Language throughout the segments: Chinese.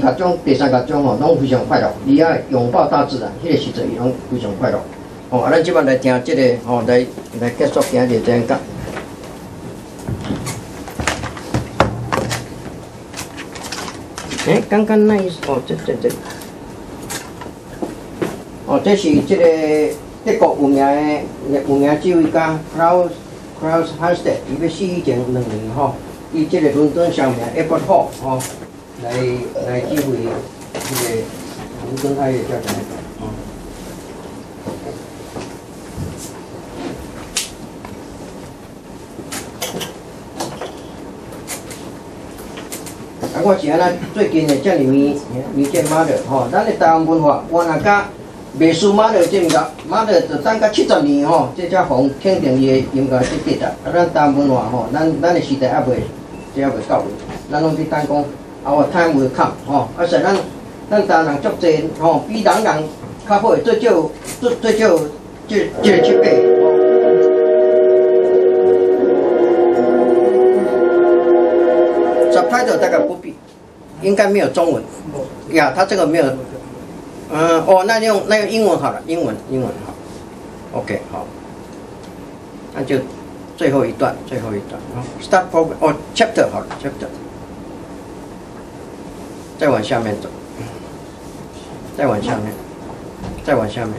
甲种第三甲种吼，拢非常快乐。伊爱拥抱大自然，迄个时阵伊拢非常快乐。哦，啊，咱即摆来听即、這个吼、哦，来结束今日演讲。 哎，刚刚那一哦，这，哦，这是这个德国有名指挥家 Klaus Halstead， 伊要死以前2年吼，伊这个伦敦上名 Albert Hall 吼，来指挥这个伦敦爱乐交响乐。 啊，我是安那最近会遮尔迷见马勒吼，咱的台湾文化原来甲未输马勒这物件，马勒就等到70年吼，这才方肯定伊的音乐质地啦。啊，咱台湾文化吼，咱的时代还未，这还未到位，咱拢去等讲our time will come吼。啊，所以咱台湾人足侪吼，比人人较好，最少这辈。 Subtitle 大概不必，应该没有中文。呀，他这个没有。嗯，哦，那用英文好了，英文好。OK， 好。那就最后一段。Start program， 哦 ，chapter 好了 ，chapter。再往下面走，再往下面。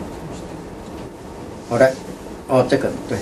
好的，哦，这个对。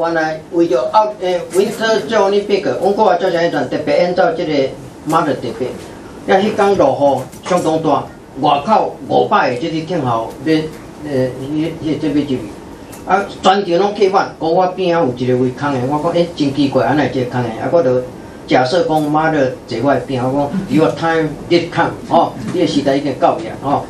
原来为着Winter Olympic， 我国也做成一段特别演奏，即个马勒特别。也迄天落雨相当大，外口500个即个听候咧迄准备入去，啊全场拢客满，我边仔有一个位空的，我讲真奇怪，安内即个空的，啊我着假设讲马勒坐我边，我讲 Your time did come， 哦，你个时代已经到去啊，哦。